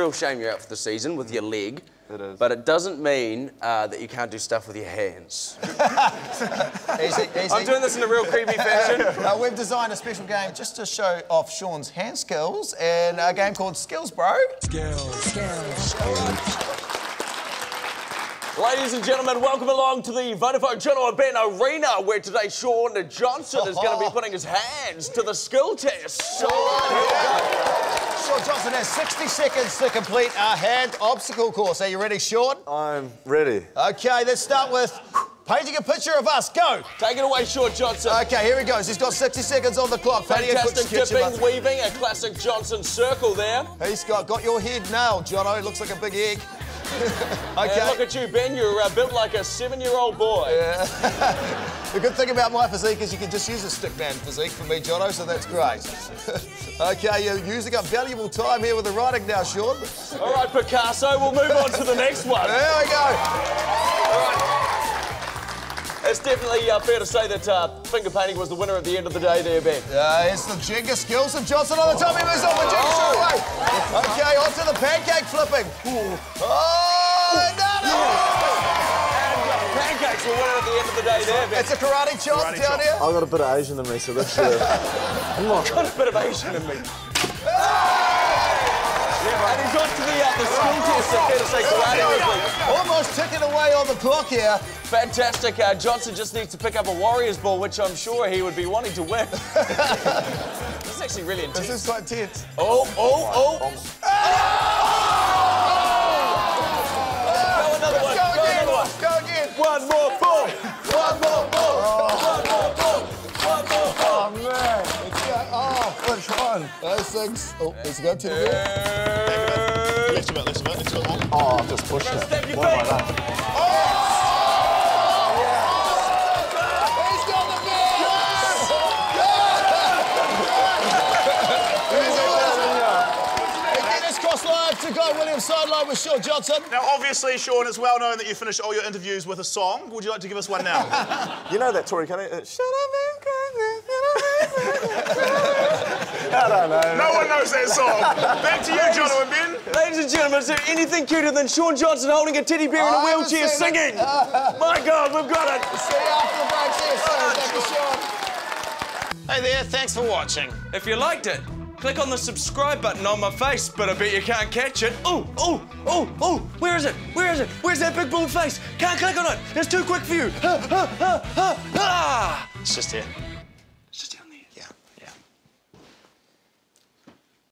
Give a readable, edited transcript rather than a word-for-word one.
real shame you're out for the season with your leg. It is. But it doesn't mean that you can't do stuff with your hands. Easy, easy. I'm doing this in a real creepy fashion. We've designed a special game just to show off Shaun's hand skills in a game called Skills Bro. Skills. Ladies and gentlemen, welcome along to the Vodafone General and Ben Arena, where today Shaun Johnson is going to be putting his hands to the skill test. Shaun Johnson has 60 seconds to complete our hand obstacle course. Are you ready, Shaun? I'm ready. Okay, let's start with painting a picture of us. Go. Take it away, Shaun Johnson. Okay, here he goes. He's got 60 seconds on the clock. Fantastic dipping, weaving, a classic Johnson circle there. He's got your head nailed, Jono. Looks like a big egg. Okay. And look at you, Ben. You're built like a 7-year-old boy. Yeah. The good thing about my physique is you can just use a stickman physique for me, Jono, so that's great. Okay, you're using up valuable time here with the writing now, Shaun. All right, Picasso, we'll move on to the next one. There we go. All right. It's definitely fair to say that finger painting was the winner at the end of the day there, Ben. It's the Jenga skills of Johnson on the top. He moves on with Jenga straight away. OK, on to the pancake flipping. And pancakes were winner at the end of the day there, Ben. It's a karate chop down here. I've got a bit of Asian in me, so that's I've got a bit of Asian in me. And he's on to the skill test, fair to say, karate with me. Almost ticking away on the clock here. Fantastic. Johnson just needs to pick up a Warriors ball, which I'm sure he would be wanting to win. This is actually really intense. This is quite tense. One more ball! One more ball! One more ball! One more ball! Oh, man! It's got, which one? Those things. Oh, it's got two. Left a bit. Oh, I've just pushed it. Step your feet! He's got the ball! Yes! To Guy Williams' sideline with Shaun Johnson. Now, obviously, Shaun, it's well known that you finish all your interviews with a song. Would you like to give us one now? You know that Tory Cunningham? Shut up, I don't know. No one knows that song. Back to you, Jono and Ben. Ladies and gentlemen, is there anything cuter than Shaun Johnson holding a teddy bear in a wheelchair singing? My God, we've got it. See you after the break. Hey there, thanks for watching. If you liked it, click on the subscribe button on my face, but I bet you can't catch it. Where is it? Where is it? Where's that big bald face? Can't click on it. It's too quick for you. It's just here.